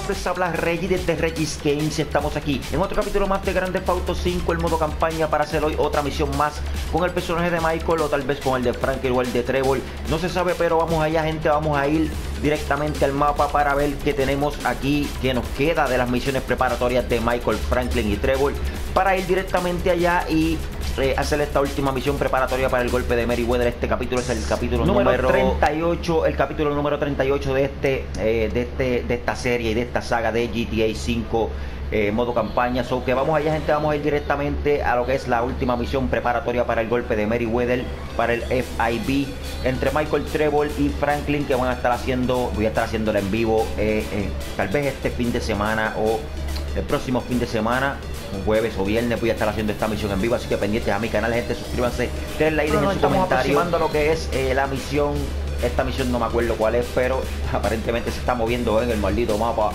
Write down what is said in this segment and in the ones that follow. amigos, les habla Reggie desde Regis Games. Estamos aquí en otro capítulo más de Grand Theft Auto 5, el modo campaña, para hacer hoy otra misión más con el personaje de Michael, o tal vez con el de Franklin o el de Trevor, no se sabe, pero vamos allá, gente. Vamos a ir directamente al mapa para ver qué tenemos aquí, qué nos queda de las misiones preparatorias de Michael, Franklin y Trevor, para ir directamente allá y hacer esta última misión preparatoria para el golpe de Merryweather. Este capítulo es el capítulo número 38, el capítulo número 38 de esta serie y de esta saga de GTA 5 modo campaña. So que vamos allá, gente, vamos a ir directamente a lo que es la última misión preparatoria para el golpe de Merryweather, para el FIB, entre Michael, Trevor y Franklin, que van a estar haciendo, voy a estar haciéndola en vivo tal vez este fin de semana o el próximo fin de semana, jueves o viernes, voy a estar haciendo esta misión en vivo, así que pendientes a mi canal, gente, suscríbanse, denle like, dejen su comentario. Estamos aproximando lo que es la misión, esta misión no me acuerdo cuál es, pero aparentemente se está moviendo en el maldito mapa.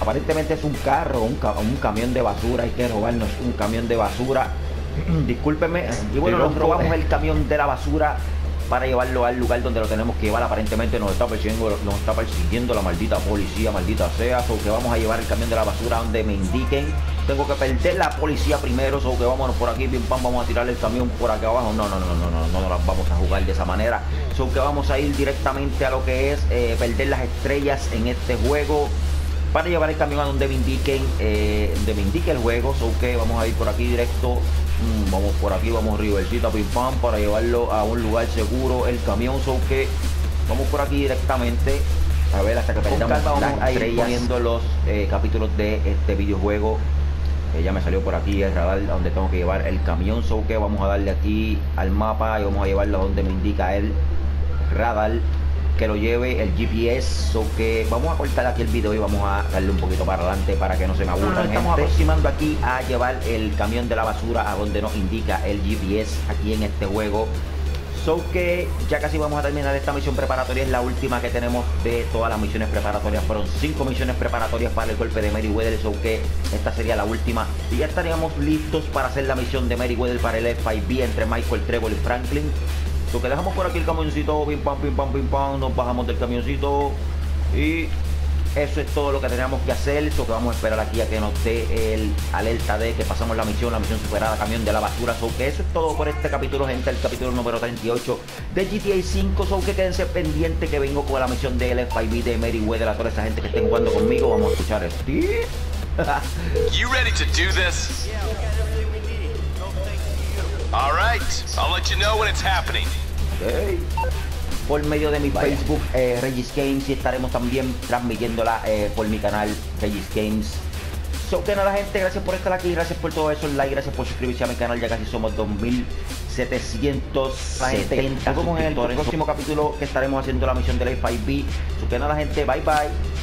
Aparentemente es un carro, un camión de basura, hay que robarnos un camión de basura, discúlpenme, y bueno, nos robamos el camión de la basura para llevarlo al lugar donde lo tenemos que llevar. Aparentemente nos está persiguiendo la maldita policía, maldita sea. So que vamos a llevar el camión de la basura donde me indiquen. Tengo que perder la policía primero. So que vámonos por aquí, pim pam, vamos a tirar el camión por acá abajo. No las vamos a jugar de esa manera. So que vamos a ir directamente a lo que es perder las estrellas en este juego, para llevar el camión a donde me indiquen, donde me indique el juego. So que vamos a ir por aquí directo. Vamos por aquí, vamos rivercita, pim pam, para llevarlo a un lugar seguro el camión. So que vamos por aquí directamente, a ver hasta que perdamos. Vamos a ir poniendo los capítulos de este videojuego. Ya me salió por aquí el radar donde tengo que llevar el camión. So que vamos a darle aquí al mapa y vamos a llevarlo donde me indica el radar que lo lleve el GPS. So que vamos a cortar aquí el video y vamos a darle un poquito para adelante para que no se me aburran, gente. Estamos aproximando aquí a llevar el camión de la basura a donde nos indica el GPS aquí en este juego. So que ya casi vamos a terminar esta misión preparatoria, es la última que tenemos de todas las misiones preparatorias. Fueron 5 misiones preparatorias para el golpe de Merryweather, so que esta sería la última y ya estaríamos listos para hacer la misión de Merryweather para el FIB entre Michael, Trevor y Franklin. So que dejamos por aquí el camioncito, pim pam, pim pam, pim pam, nos bajamos del camioncito y eso es todo lo que teníamos que hacer. So que vamos a esperar aquí a que nos dé el alerta de que pasamos la misión superada, camión de la basura. So que eso es todo por este capítulo, gente, el capítulo número 38 de GTA 5. So que quédense pendientes que vengo con la misión de LFIB de Merryweather, a toda esa gente que estén jugando conmigo. Vamos a escuchar esto. You ready to do this? All right, I'll let you know when it's happening. Okay. Por medio de mi Facebook, Regis Games, y estaremos también transmitiéndola por mi canal Regis Games. So que nada, gente, gracias por estar aquí, gracias por todo eso, like, gracias por suscribirse a mi canal, ya casi somos 2770 suscriptores. Nos vemos en el próximo capítulo que estaremos haciendo la misión de la FIB. So que nada, gente, bye bye.